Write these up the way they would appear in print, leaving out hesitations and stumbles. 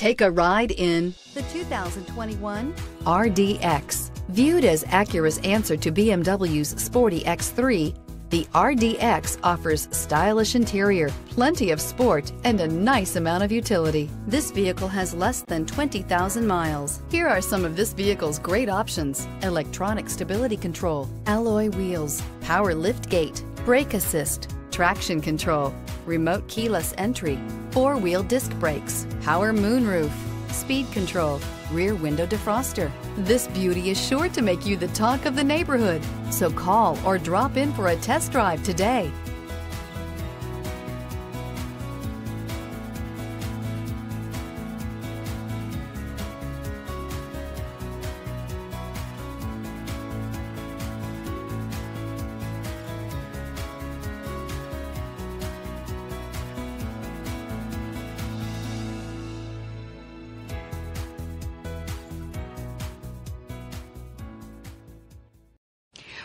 Take a ride in the 2021 RDX. Viewed as Acura's answer to BMW's sporty X3, the RDX offers stylish interior, plenty of sport, and a nice amount of utility. This vehicle has less than 20,000 miles. Here are some of this vehicle's great options: electronic stability control, alloy wheels, power liftgate, brake assist, traction control, remote keyless entry, four-wheel disc brakes, power moonroof, speed control, rear window defroster. This beauty is sure to make you the talk of the neighborhood, so call or drop in for a test drive today.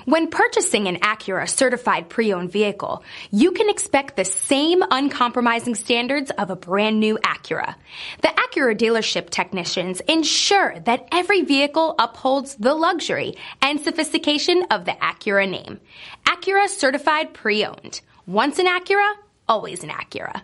When purchasing an Acura certified pre-owned vehicle, you can expect the same uncompromising standards of a brand new Acura. The Acura dealership technicians ensure that every vehicle upholds the luxury and sophistication of the Acura name. Acura certified pre-owned. Once an Acura, always an Acura.